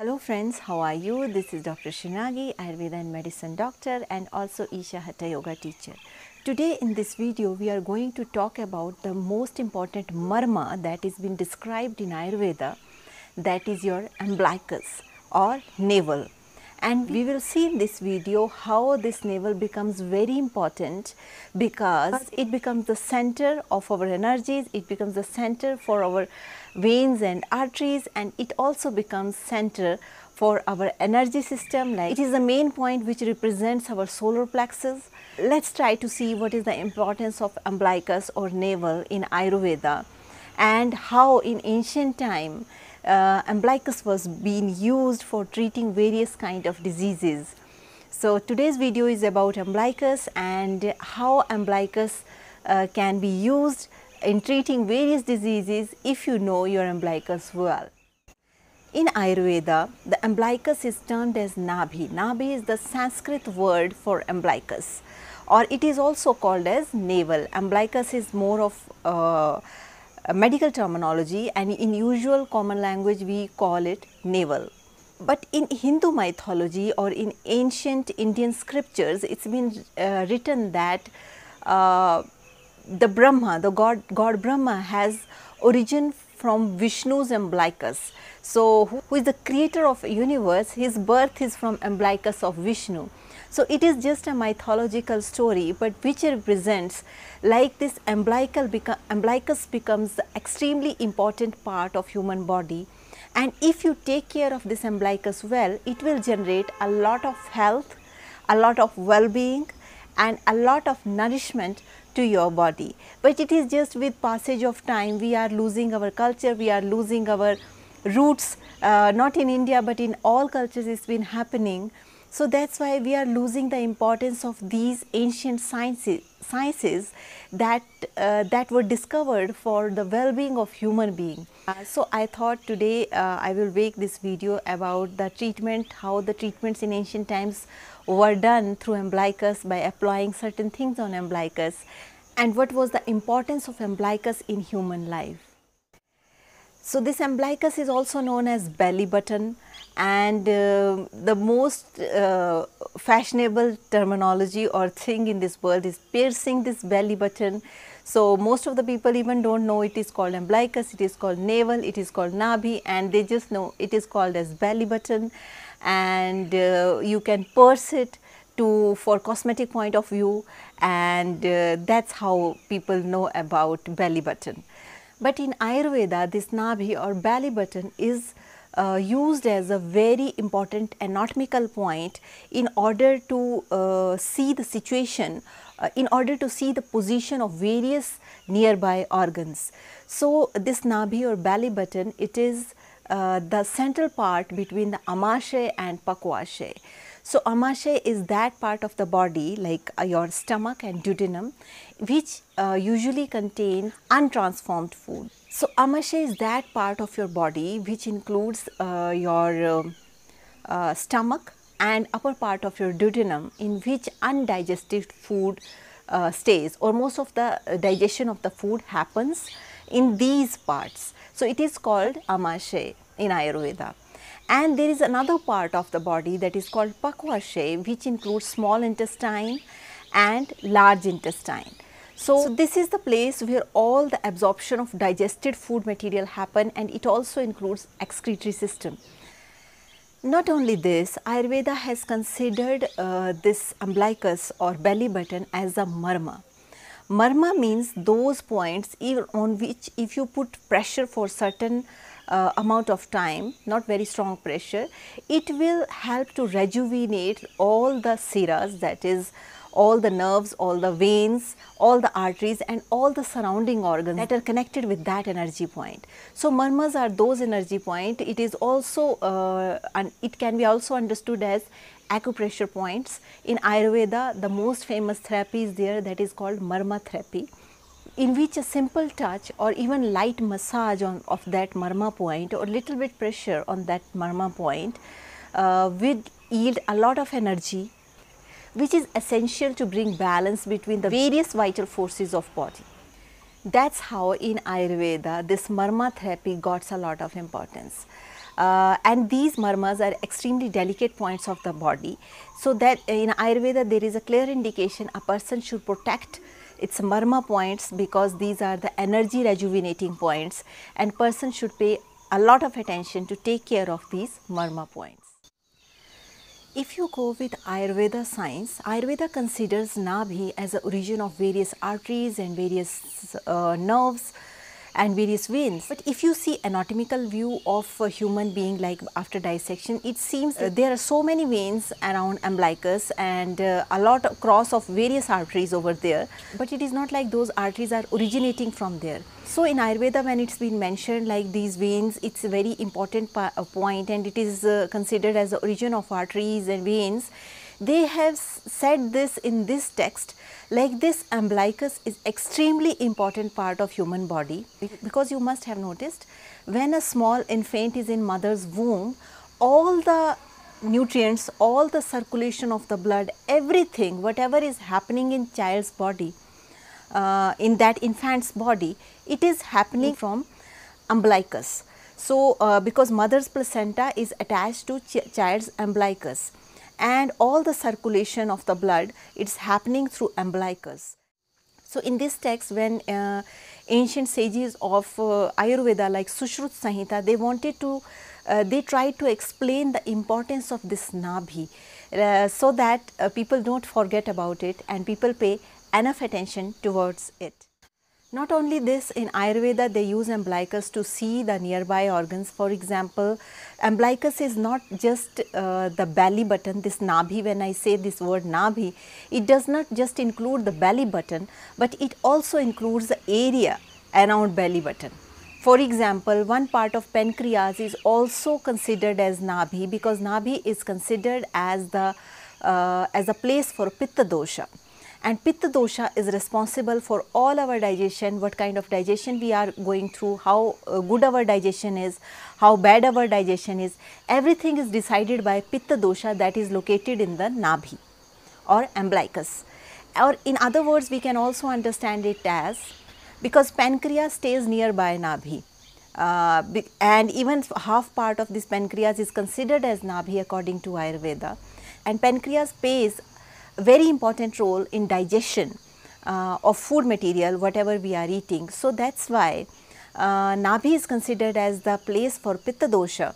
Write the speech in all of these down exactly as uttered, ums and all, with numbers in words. Hello friends, how are you? This is Doctor Srinagi, Ayurveda and medicine doctor and also Isha Hatha Yoga teacher. Today in this video we are going to talk about the most important marma that is been described in Ayurveda, that is your umbilicus or navel. And we will see in this video how this navel becomes very important because it becomes the center of our energies, it becomes the center for our veins and arteries, and it also becomes center for our energy system. Like, it is the main point which represents our solar plexus. Let's try to see what is the importance of umbilicus or navel in Ayurveda and how in ancient time Uh, umbilicus was being used for treating various kind of diseases. So today's video is about umbilicus and how umbilicus uh, can be used in treating various diseases if you know your umbilicus well. In Ayurveda, the umbilicus is termed as Nabhi. Nabhi is the Sanskrit word for umbilicus, or it is also called as navel. Umbilicus is more of uh, A medical terminology, and in usual common language we call it navel. But in Hindu mythology or in ancient Indian scriptures, it's been uh, written that uh, the Brahma, the god, god Brahma has origin from Vishnu's umbilicus. So, who is the creator of universe, his birth is from umbilicus of Vishnu. So it is just a mythological story, but which represents like this umbilical beco umbilicus becomes the extremely important part of human body, and if you take care of this umbilicus well, it will generate a lot of health, a lot of well-being and a lot of nourishment to your body. But it is just with passage of time we are losing our culture, we are losing our roots, uh, not in India but in all cultures it's been happening. So that's why we are losing the importance of these ancient sciences, sciences that uh, that were discovered for the well-being of human being. Uh, so I thought today uh, I will make this video about the treatment, how the treatments in ancient times were done through umbilicus by applying certain things on umbilicus, and what was the importance of umbilicus in human life. So this umbilicus is also known as belly button, and uh, the most uh, fashionable terminology or thing in this world is piercing this belly button. So most of the people even don't know it is called umbilicus, it is called navel, it is called Nabhi, and they just know it is called as belly button, and uh, you can pierce it to for cosmetic point of view, and uh, that's how people know about belly button. But in Ayurveda, this Nabhi or belly button is uh, used as a very important anatomical point in order to uh, see the situation, uh, in order to see the position of various nearby organs. So this Nabhi or belly button, it is uh, the central part between the Amashay and Pakvashay. So Amashay is that part of the body like uh, your stomach and duodenum which uh, usually contain untransformed food. So Amashay is that part of your body which includes uh, your uh, uh, stomach and upper part of your duodenum in which undigested food uh, stays, or most of the digestion of the food happens in these parts. So it is called Amashay in Ayurveda. And there is another part of the body that is called Pakvashay, which includes small intestine and large intestine. So, so this is the place where all the absorption of digested food material happen, and it also includes excretory system. Not only this, Ayurveda has considered uh, this umbilicus or belly button as a marma. Marma means those points even on which if you put pressure for certain Uh, amount of time, not very strong pressure, it will help to rejuvenate all the siras, that is all the nerves, all the veins, all the arteries and all the surrounding organs that are connected with that energy point. So marmas are those energy point. It is also uh, and it can be also understood as acupressure points. In Ayurveda, the most famous therapy is there, that is called marma therapy, in which a simple touch or even light massage on of that marma point or little bit pressure on that marma point uh, will yield a lot of energy, which is essential to bring balance between the various vital forces of body. That's how in Ayurveda this marma therapy got a lot of importance. uh, and these marmas are extremely delicate points of the body. So that in Ayurveda there is a clear indication a person should protect its marma points, because these are the energy rejuvenating points, and person should pay a lot of attention to take care of these marma points. If you go with Ayurveda science, Ayurveda considers Nabhi as the origin of various arteries and various uh, nerves and various veins. But if you see anatomical view of a human being, like after dissection, it seems uh, there are so many veins around umbilicus and uh, a lot of cross of various arteries over there, but it is not like those arteries are originating from there. So in Ayurveda, when it's been mentioned like these veins, it's a very important point, and it is uh, considered as the origin of arteries and veins. They have said this in this text, like this umbilicus is extremely important part of human body, because you must have noticed when a small infant is in mother's womb, all the nutrients, all the circulation of the blood, everything, whatever is happening in child's body, uh, in that infant's body, it is happening from umbilicus. So, uh, because mother's placenta is attached to ch child's umbilicus, and all the circulation of the blood, it's happening through umbilicus. So in this text, when uh, ancient sages of uh, Ayurveda like Sushrut Samhita, they wanted to, uh, they tried to explain the importance of this Nabhi uh, so that uh, people don't forget about it and people pay enough attention towards it. Not only this, in Ayurveda they use umbilicus to see the nearby organs. For example, umbilicus is not just uh, the belly button. This Nabhi, when I say this word Nabhi, it does not just include the belly button, but it also includes the area around belly button. For example, one part of pancreas is also considered as Nabhi, because Nabhi is considered as the uh, as a place for Pitta dosha. And Pitta dosha is responsible for all our digestion, what kind of digestion we are going through, how uh, good our digestion is, how bad our digestion is. Everything is decided by Pitta dosha, that is located in the Nabhi or umbilicus. Or in other words, we can also understand it as, because pancreas stays nearby Nabhi, uh, and even half part of this pancreas is considered as Nabhi according to Ayurveda, and pancreas pays very important role in digestion uh, of food material, whatever we are eating. So that's why uh, Nabhi is considered as the place for Pitta dosha,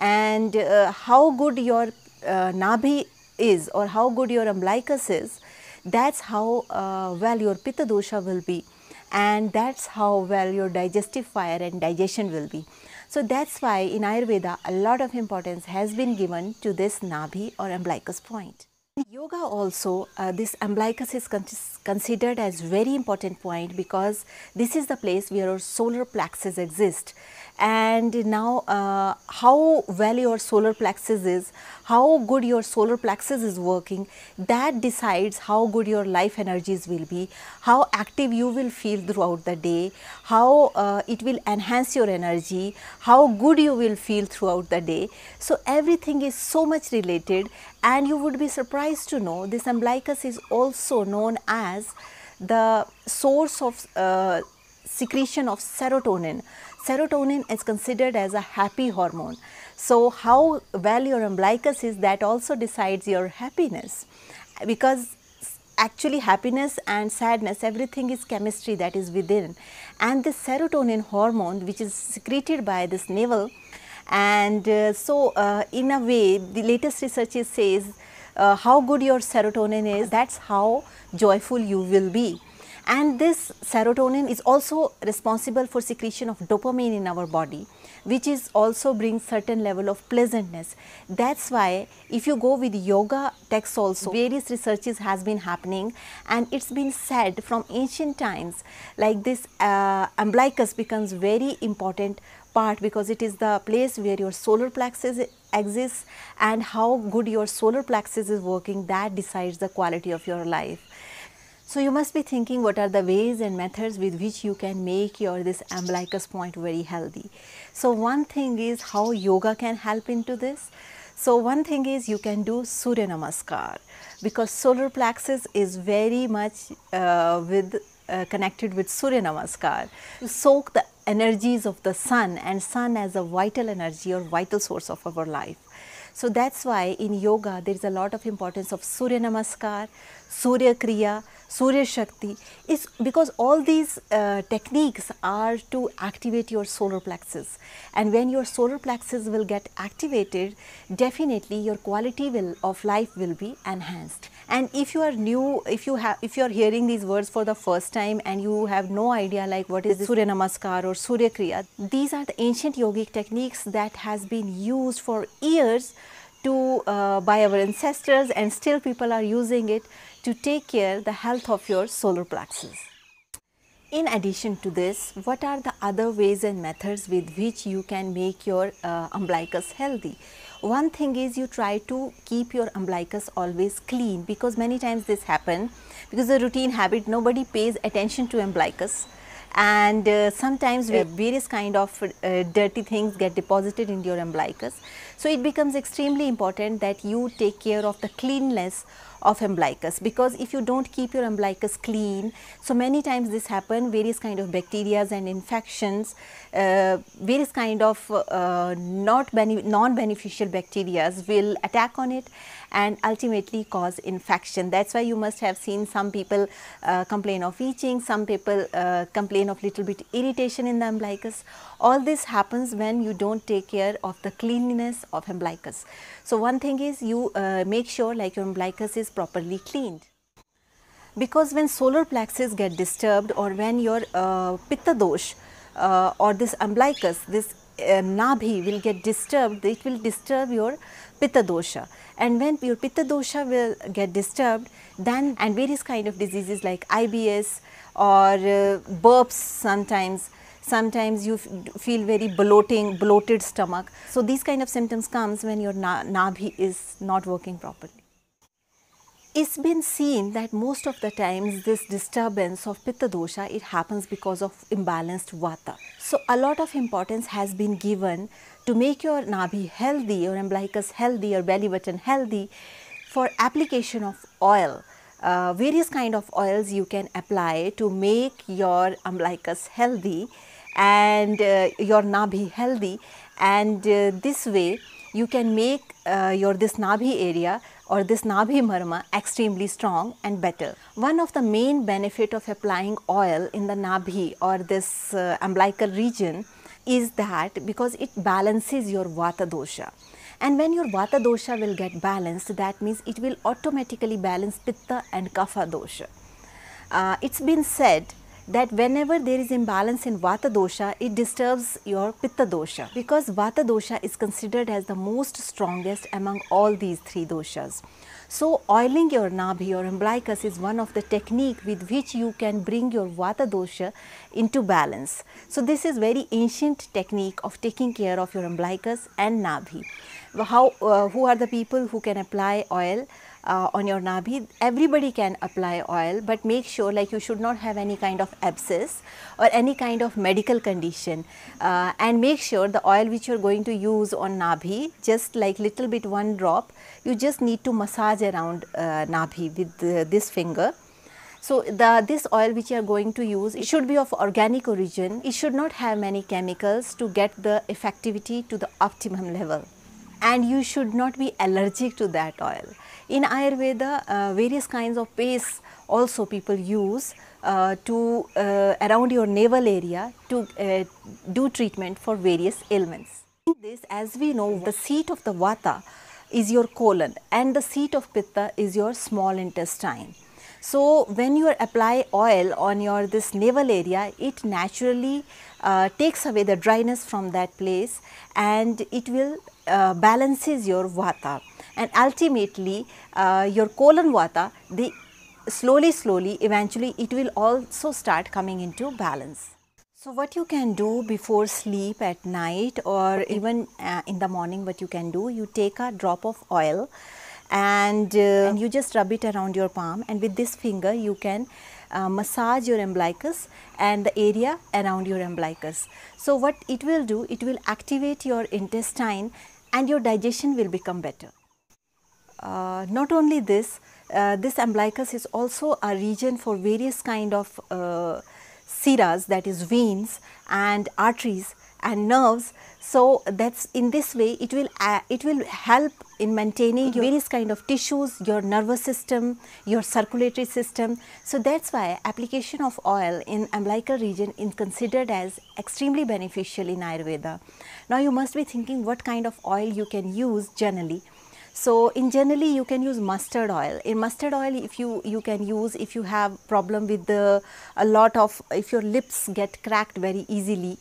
and uh, how good your uh, Nabhi is or how good your umbilicus is, that's how uh, well your Pitta dosha will be, and that's how well your digestive fire and digestion will be. So that's why in Ayurveda a lot of importance has been given to this Nabhi or umbilicus point. In yoga also, uh, this umbilicus is con considered as very important point, because this is the place where our solar plexus exist. And now uh, how well your solar plexus is, how good your solar plexus is working, that decides how good your life energies will be, how active you will feel throughout the day, how uh, it will enhance your energy, how good you will feel throughout the day. So everything is so much related, and you would be surprised to know this umbilicus is also known as the source of uh, secretion of serotonin. Serotonin is considered as a happy hormone. So how well your umbilicus is, that also decides your happiness, because actually happiness and sadness, everything is chemistry that is within. And this serotonin hormone, which is secreted by this navel, and uh, so uh, in a way the latest research says uh, how good your serotonin is, that's how joyful you will be. And this serotonin is also responsible for secretion of dopamine in our body, which is also brings certain level of pleasantness. That's why if you go with yoga texts also, various researches has been happening, and it's been said from ancient times like this uh, umbilicus becomes very important part, because it is the place where your solar plexus exists, and how good your solar plexus is working, that decides the quality of your life. So you must be thinking, what are the ways and methods with which you can make your this umbilicus point very healthy. So one thing is how yoga can help into this. So one thing is you can do Surya Namaskar, because solar plexus is very much uh, with uh, connected with Surya Namaskar. You soak the energies of the sun, and sun as a vital energy or vital source of our life. So that's why in yoga there is a lot of importance of Surya Namaskar, Surya Kriya, Surya Shakti, is because all these uh, techniques are to activate your solar plexus, and when your solar plexus will get activated, definitely your quality will of life will be enhanced. And if you are new, if you have, if you are hearing these words for the first time and you have no idea like what is this Surya Namaskar or Surya Kriya, these are the ancient yogic techniques that has been used for years to uh, by our ancestors, and still people are using it to take care the health of your solar plexus. In addition to this, what are the other ways and methods with which you can make your uh, umbilicus healthy? One thing is you try to keep your umbilicus always clean, because many times this happens because the routine habit, nobody pays attention to umbilicus, and uh, sometimes yeah. various kind of uh, dirty things get deposited in your umbilicus. So it becomes extremely important that you take care of the cleanliness of umbilicus, because if you don't keep your umbilicus clean, so many times this happen, various kind of bacterias and infections, uh, various kind of uh, not non-beneficial bacterias will attack on it and ultimately cause infection. That's why you must have seen some people uh, complain of itching, some people uh, complain of little bit irritation in the umbilicus. All this happens when you don't take care of the cleanliness of umbilicus. So one thing is you uh, make sure like your umbilicus is properly cleaned, because when solar plexus get disturbed, or when your uh, Pitta dosh uh, or this umbilicus, this Uh, Nabhi will get disturbed, it will disturb your Pitta dosha, and when your Pitta dosha will get disturbed, then and various kind of diseases like I B S or uh, burps, sometimes sometimes you feel very bloating, bloated stomach. So these kind of symptoms comes when your na Nabhi is not working properly. It's been seen that most of the times this disturbance of Pitta dosha, it happens because of imbalanced Vata. So a lot of importance has been given to make your Nabhi healthy, your umbilicus healthy, your belly button healthy, for application of oil. Uh, various kind of oils you can apply to make your umbilicus healthy and uh, your Nabhi healthy, and uh, this way you can make uh, your this Nabhi area or this Nabhi marma extremely strong and better. One of the main benefit of applying oil in the Nabhi or this uh, umbilical region is that because it balances your Vata dosha, and when your Vata dosha will get balanced, that means it will automatically balance Pitta and Kapha dosha. Uh, it's been said that whenever there is imbalance in Vata dosha, it disturbs your Pitta dosha, because Vata dosha is considered as the most strongest among all these three doshas. So oiling your Nabhi or umbilicus is one of the technique with which you can bring your Vata dosha into balance. So this is very ancient technique of taking care of your umbilicus and Nabhi. How, uh, who are the people who can apply oil Uh, on your Nabhi? Everybody can apply oil, but make sure like you should not have any kind of abscess or any kind of medical condition, uh, and make sure the oil which you are going to use on Nabhi, just like little bit one drop, you just need to massage around uh, Nabhi with uh, this finger. So the, this oil which you are going to use, it should be of organic origin, it should not have many chemicals to get the effectivity to the optimum level, and you should not be allergic to that oil. In Ayurveda, uh, various kinds of pastes also people use uh, to uh, around your navel area to uh, do treatment for various ailments. In this, as we know, the seat of the Vata is your colon, and the seat of Pitta is your small intestine. So when you apply oil on your this navel area, it naturally uh, takes away the dryness from that place, and it will uh, balances your Vata. And ultimately uh, your colon Vata, they slowly slowly eventually it will also start coming into balance. So what you can do before sleep at night, or even uh, in the morning, what you can do, you take a drop of oil and, uh, and you just rub it around your palm, and with this finger you can Uh, massage your umbilicus and the area around your umbilicus. So what it will do, it will activate your intestine and your digestion will become better. Uh, not only this, uh, this umbilicus is also a region for various kind of uh, siras, that is veins, and arteries and nerves. So that's in this way it will uh, it will help in maintaining your various kind of tissues, your nervous system, your circulatory system. So that's why application of oil in umbilical region is considered as extremely beneficial in Ayurveda. Now you must be thinking what kind of oil you can use generally. So in generally you can use mustard oil. In mustard oil if you you can use if you have problem with the a lot of if your lips get cracked very easily.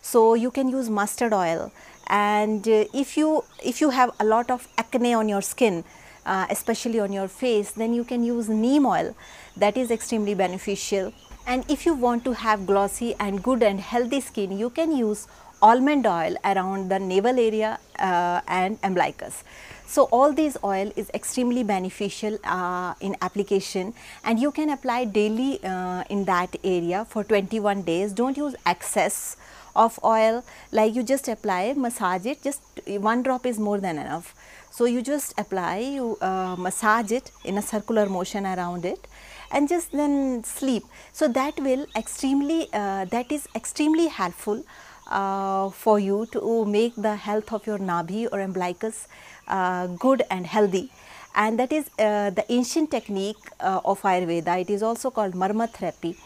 So you can use mustard oil, and uh, if you if you have a lot of acne on your skin, uh, especially on your face, then you can use neem oil. That is extremely beneficial. And if you want to have glossy and good and healthy skin, you can use almond oil around the navel area uh, and umbilicus. So all these oil is extremely beneficial uh, in application, and you can apply daily uh, in that area for twenty-one days. Don't use excess of oil, like you just apply, massage it, just one drop is more than enough. So you just apply, you uh, massage it in a circular motion around it, and just then sleep. So that will extremely, uh, that is extremely helpful uh, for you to make the health of your Nabhi or umbilicus uh, good and healthy. And that is uh, the ancient technique uh, of Ayurveda. It is also called marma therapy,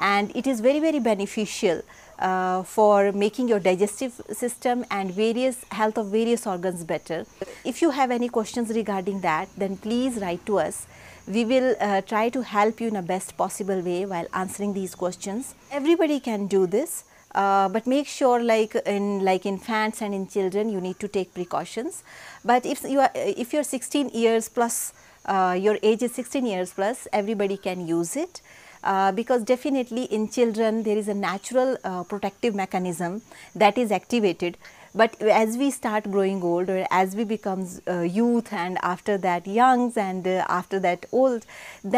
and it is very very beneficial Uh, for making your digestive system and various health of various organs better. If you have any questions regarding that, then please write to us. We will uh, try to help you in the best possible way while answering these questions. Everybody can do this, uh, but make sure like in like infants and in children you need to take precautions. But if you are if you're sixteen years plus, uh, your age is sixteen years plus, everybody can use it. Uh, because definitely in children there is a natural uh, protective mechanism that is activated, but as we start growing old or as we becomes uh, youth and after that youngs and uh, after that old,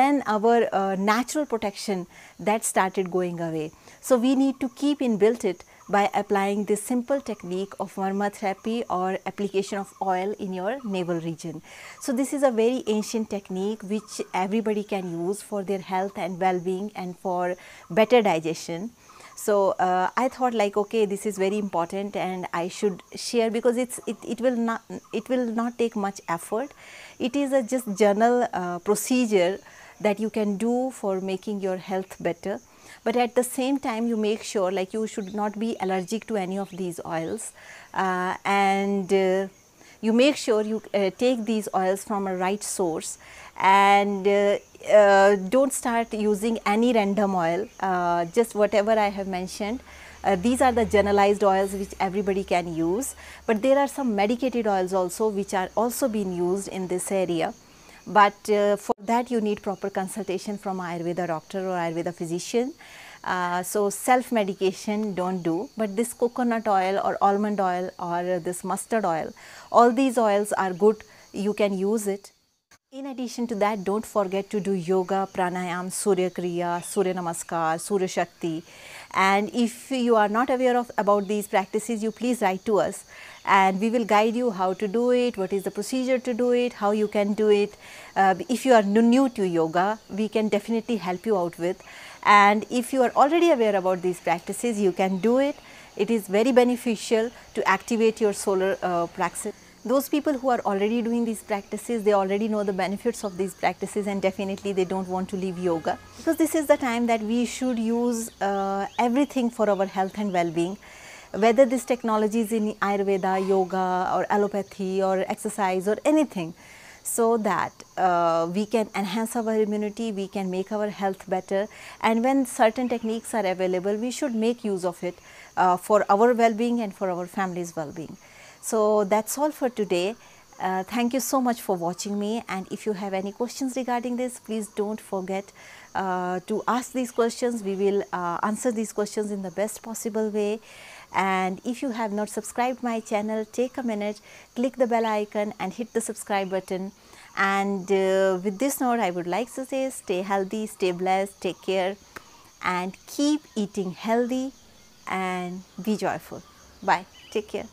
then our uh, natural protection that started going away. So we need to keep inbuilt it by applying this simple technique of marma therapy or application of oil in your navel region. So this is a very ancient technique which everybody can use for their health and well-being and for better digestion. So uh, I thought like, okay, this is very important and I should share, because it's it, it will not it will not take much effort. It is a just general uh, procedure that you can do for making your health better. But at the same time you make sure like you should not be allergic to any of these oils, uh, and uh, you make sure you uh, take these oils from a right source, and uh, uh, don't start using any random oil, uh, just whatever I have mentioned. Uh, these are the generalized oils which everybody can use, but there are some medicated oils also which are also being used in this area. But uh, for that you need proper consultation from Ayurveda doctor or Ayurveda physician. Uh, so self medication don't do, but this coconut oil or almond oil or this mustard oil, all these oils are good, you can use it. In addition to that, don't forget to do yoga, pranayam, surya kriya, surya namaskar, surya shakti. And if you are not aware of about these practices, you please write to us, and we will guide you how to do it, what is the procedure to do it, how you can do it. Uh, if you are new to yoga, we can definitely help you out with. And if you are already aware about these practices, you can do it. It is very beneficial to activate your solar uh, plexus. Those people who are already doing these practices, they already know the benefits of these practices, and definitely they don't want to leave yoga, because this is the time that we should use uh, everything for our health and well-being. Whether this technology is in Ayurveda, yoga or allopathy or exercise or anything, so that uh, we can enhance our immunity, we can make our health better, and when certain techniques are available, we should make use of it uh, for our well-being and for our family's well-being. So that's all for today. Uh, thank you so much for watching me, and if you have any questions regarding this, please don't forget uh, to ask these questions. We will uh, answer these questions in the best possible way. And if you have not subscribed my channel, take a minute, click the bell icon and hit the subscribe button. And uh, with this note, I would like to say stay healthy, stay blessed, take care, and keep eating healthy and be joyful. Bye, take care.